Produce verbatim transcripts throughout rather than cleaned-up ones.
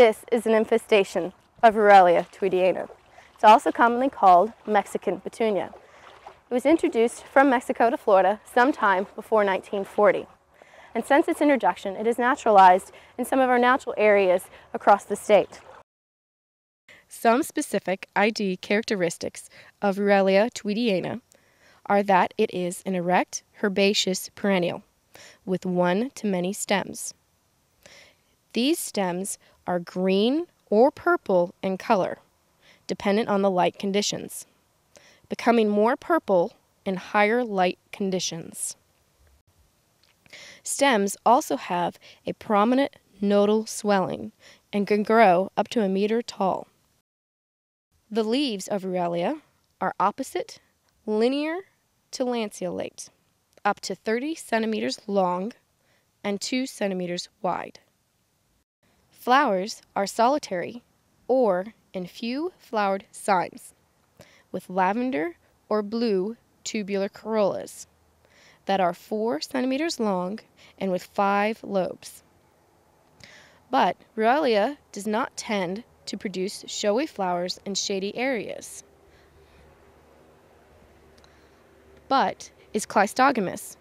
This is an infestation of Ruellia tweediana. It's also commonly called Mexican petunia. It was introduced from Mexico to Florida sometime before nineteen forty. And since its introduction, it is naturalized in some of our natural areas across the state. Some specific I D characteristics of Ruellia tweediana are that it is an erect, herbaceous perennial with one to many stems. These stems are green or purple in color, dependent on the light conditions, becoming more purple in higher light conditions. Stems also have a prominent nodal swelling and can grow up to a meter tall. The leaves of Ruellia are opposite, linear to lanceolate, up to thirty centimeters long and two centimeters wide. Flowers are solitary or in few flowered cymes, with lavender or blue tubular corollas that are four centimeters long and with five lobes. But Ruellia does not tend to produce showy flowers in shady areas, but is cleistogamous,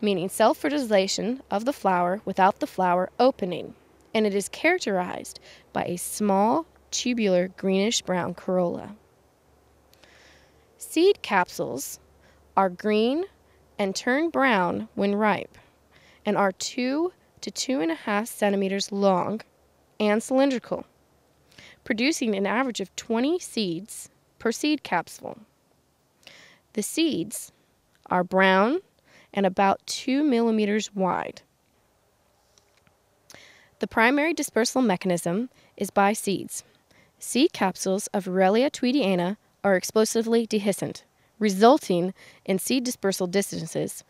meaning self-fertilization of the flower without the flower opening, and it is characterized by a small tubular greenish-brown corolla. Seed capsules are green and turn brown when ripe, and are two to two and a half centimeters long and cylindrical, producing an average of twenty seeds per seed capsule. The seeds are brown and about two millimeters wide. The primary dispersal mechanism is by seeds. Seed capsules of Ruellia tweediana are explosively dehiscent, resulting in seed dispersal distances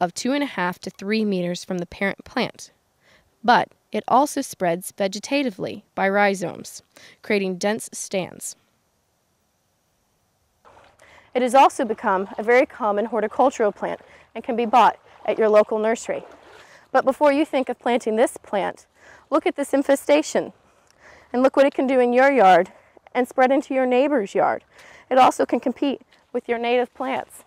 of two and a half to three meters from the parent plant. But it also spreads vegetatively by rhizomes, creating dense stands. It has also become a very common horticultural plant and can be bought at your local nursery. But before you think of planting this plant, look at this infestation and look what it can do in your yard and spread into your neighbor's yard. It also can compete with your native plants.